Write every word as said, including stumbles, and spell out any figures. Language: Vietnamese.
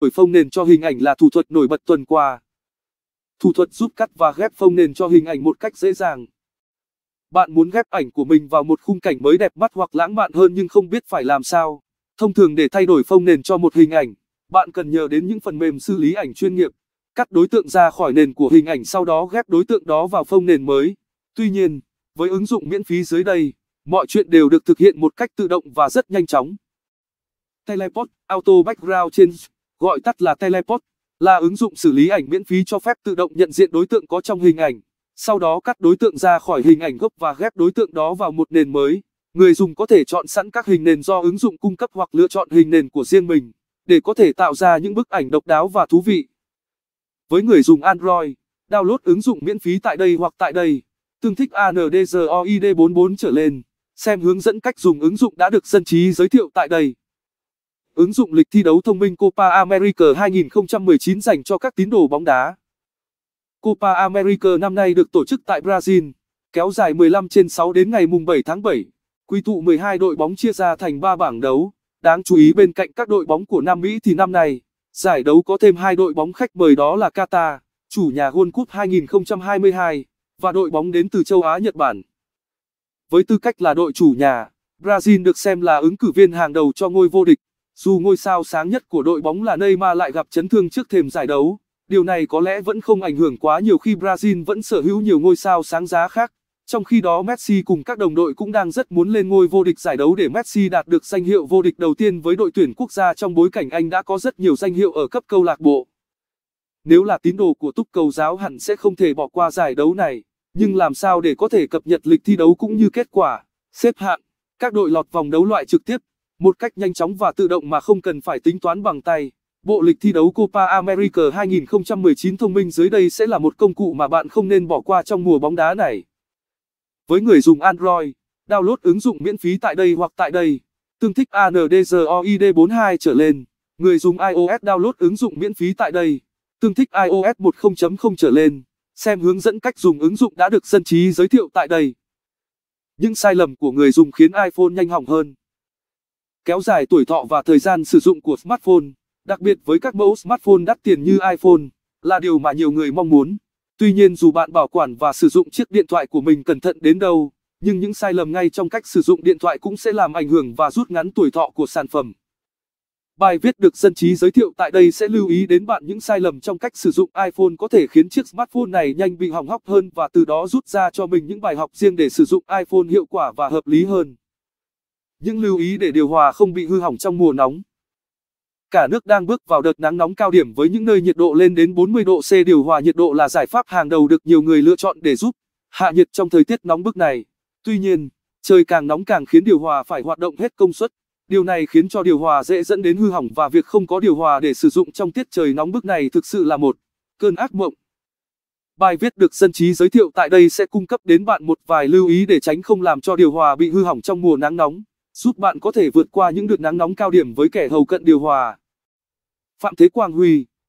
Đổi phông nền cho hình ảnh là thủ thuật nổi bật tuần qua. Thủ thuật giúp cắt và ghép phông nền cho hình ảnh một cách dễ dàng. Bạn muốn ghép ảnh của mình vào một khung cảnh mới đẹp mắt hoặc lãng mạn hơn nhưng không biết phải làm sao. Thông thường để thay đổi phông nền cho một hình ảnh, bạn cần nhờ đến những phần mềm xử lý ảnh chuyên nghiệp, cắt đối tượng ra khỏi nền của hình ảnh sau đó ghép đối tượng đó vào phông nền mới. Tuy nhiên, với ứng dụng miễn phí dưới đây, mọi chuyện đều được thực hiện một cách tự động và rất nhanh chóng. Teleport, Auto Background trên gọi tắt là Teleport, là ứng dụng xử lý ảnh miễn phí cho phép tự động nhận diện đối tượng có trong hình ảnh, sau đó cắt đối tượng ra khỏi hình ảnh gốc và ghép đối tượng đó vào một nền mới. Người dùng có thể chọn sẵn các hình nền do ứng dụng cung cấp hoặc lựa chọn hình nền của riêng mình, để có thể tạo ra những bức ảnh độc đáo và thú vị. Với người dùng Android, download ứng dụng miễn phí tại đây hoặc tại đây, tương thích Android bốn mươi bốn trở lên, xem hướng dẫn cách dùng ứng dụng đã được dân trí giới thiệu tại đây. Ứng dụng lịch thi đấu thông minh Copa America hai nghìn không trăm mười chín dành cho các tín đồ bóng đá. Copa America năm nay được tổ chức tại Brazil, kéo dài mười lăm trên sáu đến ngày mùng bảy tháng bảy, quy tụ mười hai đội bóng chia ra thành ba bảng đấu. Đáng chú ý bên cạnh các đội bóng của Nam Mỹ thì năm nay, giải đấu có thêm hai đội bóng khách mời đó là Qatar, chủ nhà World Cup hai nghìn không trăm hai mươi hai, và đội bóng đến từ châu Á Nhật Bản. Với tư cách là đội chủ nhà, Brazil được xem là ứng cử viên hàng đầu cho ngôi vô địch, dù ngôi sao sáng nhất của đội bóng là Neymar lại gặp chấn thương trước thềm giải đấu. Điều này có lẽ vẫn không ảnh hưởng quá nhiều khi Brazil vẫn sở hữu nhiều ngôi sao sáng giá khác. Trong khi đó Messi cùng các đồng đội cũng đang rất muốn lên ngôi vô địch giải đấu để Messi đạt được danh hiệu vô địch đầu tiên với đội tuyển quốc gia trong bối cảnh anh đã có rất nhiều danh hiệu ở cấp câu lạc bộ. Nếu là tín đồ của túc cầu giáo hẳn sẽ không thể bỏ qua giải đấu này, nhưng làm sao để có thể cập nhật lịch thi đấu cũng như kết quả, xếp hạng, các đội lọt vòng đấu loại trực tiếp, một cách nhanh chóng và tự động mà không cần phải tính toán bằng tay. Bộ lịch thi đấu Copa America hai nghìn không trăm mười chín thông minh dưới đây sẽ là một công cụ mà bạn không nên bỏ qua trong mùa bóng đá này. Với người dùng Android, download ứng dụng miễn phí tại đây hoặc tại đây, tương thích Android bốn mươi hai trở lên. Người dùng iOS download ứng dụng miễn phí tại đây, tương thích iOS mười chấm không trở lên, xem hướng dẫn cách dùng ứng dụng đã được dân trí giới thiệu tại đây. Những sai lầm của người dùng khiến iPhone nhanh hỏng hơn. Kéo dài tuổi thọ và thời gian sử dụng của smartphone, đặc biệt với các mẫu smartphone đắt tiền như iPhone, là điều mà nhiều người mong muốn. Tuy nhiên dù bạn bảo quản và sử dụng chiếc điện thoại của mình cẩn thận đến đâu, nhưng những sai lầm ngay trong cách sử dụng điện thoại cũng sẽ làm ảnh hưởng và rút ngắn tuổi thọ của sản phẩm. Bài viết được dân trí giới thiệu tại đây sẽ lưu ý đến bạn những sai lầm trong cách sử dụng iPhone có thể khiến chiếc smartphone này nhanh bị hỏng hóc hơn và từ đó rút ra cho mình những bài học riêng để sử dụng iPhone hiệu quả và hợp lý hơn. Những lưu ý để điều hòa không bị hư hỏng trong mùa nóng. Cả nước đang bước vào đợt nắng nóng cao điểm với những nơi nhiệt độ lên đến bốn mươi độ C. Điều hòa nhiệt độ là giải pháp hàng đầu được nhiều người lựa chọn để giúp hạ nhiệt trong thời tiết nóng bức này. Tuy nhiên, trời càng nóng càng khiến điều hòa phải hoạt động hết công suất. Điều này khiến cho điều hòa dễ dẫn đến hư hỏng và việc không có điều hòa để sử dụng trong tiết trời nóng bức này thực sự là một cơn ác mộng. Bài viết được dân trí giới thiệu tại đây sẽ cung cấp đến bạn một vài lưu ý để tránh không làm cho điều hòa bị hư hỏng trong mùa nắng nóng, giúp bạn có thể vượt qua những đợt nắng nóng cao điểm với kẻ hầu cận điều hòa. Phạm Thế Quang Huy